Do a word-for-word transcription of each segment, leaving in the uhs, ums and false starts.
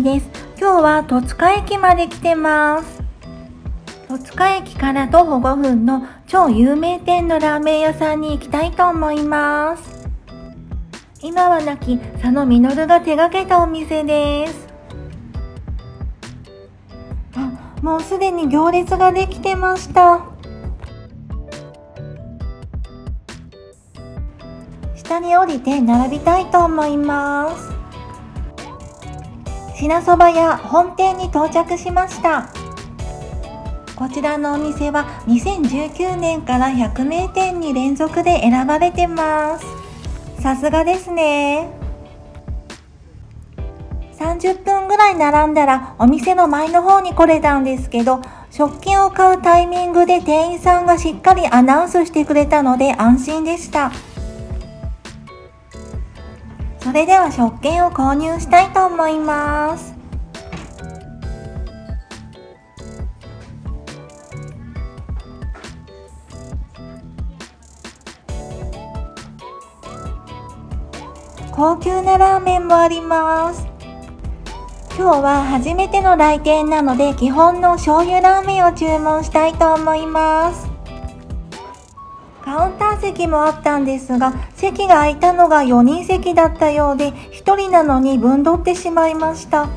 みです。今日は戸塚駅まで来てます。戸塚駅から徒歩ごふんの超有名店のラーメン屋さんに行きたいと思います。今は亡き佐野実が手がけたお店です。あ、もうすでに行列ができてました。下に降りて並びたいと思います。品そばや本店に到着しました。こちらのお店はにせんじゅうきゅうねんからひゃく名店に連続で選ばれてます。さすがですね。さんじゅっぷんぐらい並んだらお店の前の方に来れたんですけど、食券を買うタイミングで店員さんがしっかりアナウンスしてくれたので安心でした。それでは食券を購入したいと思います。高級なラーメンもあります。今日は初めての来店なので基本の醤油ラーメンを注文したいと思います。カウンター席もあったんですが、席が空いたのがよにん席だったようで、ひとりなのに分取ってしまいました。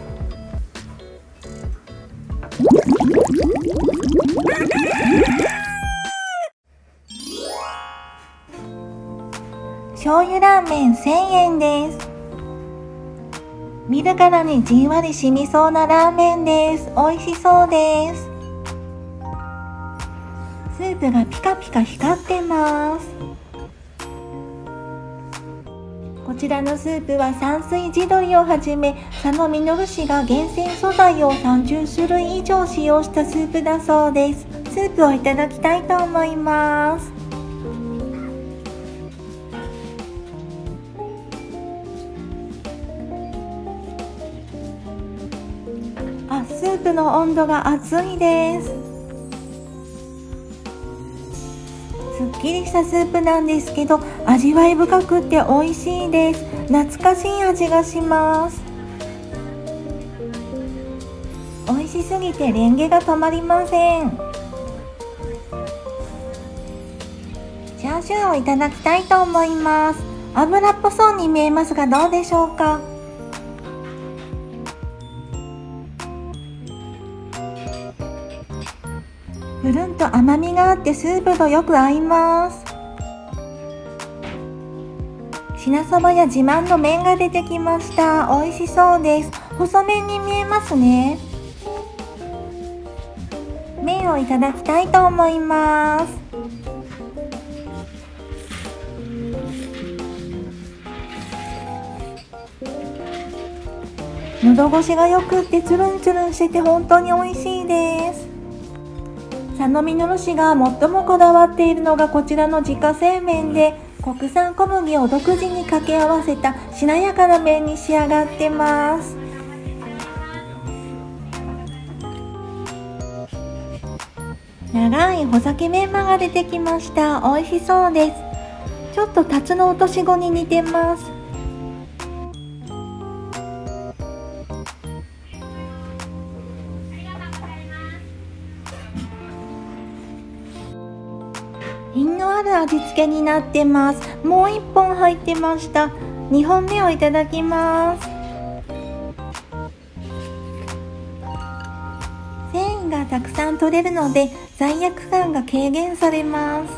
醤油ラーメンせんえんです。見るからにじんわり染みそうなラーメンです。美味しそうです。スープがピカピカ光ってます。こちらのスープは山水地鶏をはじめ佐野実氏が厳選素材をさんじゅっしゅるい以上使用したスープだそうです。スープをいただきたいと思います。あ、スープの温度が熱いです。すっきりしたスープなんですけど、味わい深くって美味しいです。懐かしい味がします。美味しすぎてレンゲが止まりません。チャーシューをいただきたいと思います。油っぽそうに見えますがどうでしょうか。ぷるんと甘みがあってスープとよく合います。品そばや自慢の麺が出てきました。美味しそうです。細麺に見えますね。麺をいただきたいと思います。喉越しがよくってつるんつるんしてて本当に美味しいです。佐野実氏が最もこだわっているのがこちらの自家製麺で、国産小麦を独自に掛け合わせたしなやかな麺に仕上がってます。長い穂先メンマが出てきました。美味しそうです。ちょっとタツノオトシゴに似てます。品のある味付けになってます。もういっぽん入ってました。にほんめをいただきます。繊維がたくさん取れるので罪悪感が軽減されます。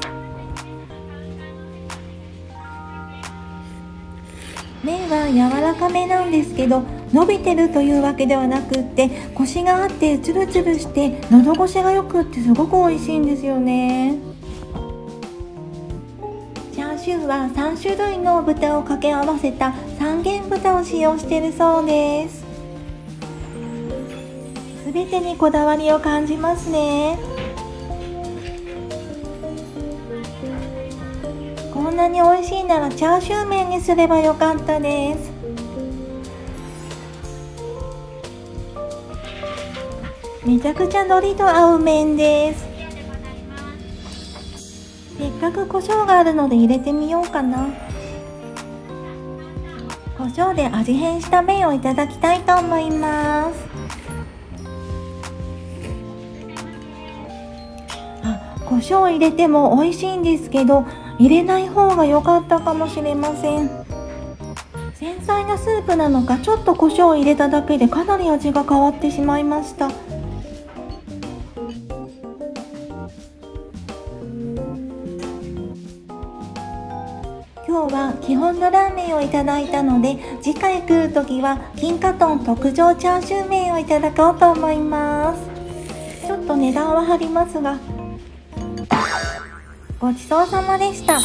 麺は柔らかめなんですけど、伸びてるというわけではなくってコシがあってツルツルして喉越しがよくってすごく美味しいんですよね。チャーシューはさんしゅるいの豚を掛け合わせた三元豚を使用しているそうです。すべてにこだわりを感じますね。こんなに美味しいならチャーシュー麺にすればよかったです。めちゃくちゃ海苔と合う麺です。せっかく胡椒があるので入れてみようかな。胡椒で味変した麺をいただきたいと思います。あ、胡椒を入れても美味しいんですけど、入れない方が良かったかもしれません。繊細なスープなのか、ちょっと胡椒を入れただけでかなり味が変わってしまいました。今日は基本のラーメンをいただいたので、次回来る時は金華豚特上チャーシュー麺をいただこうと思います。ちょっと値段は張りますが、ごちそうさまでした。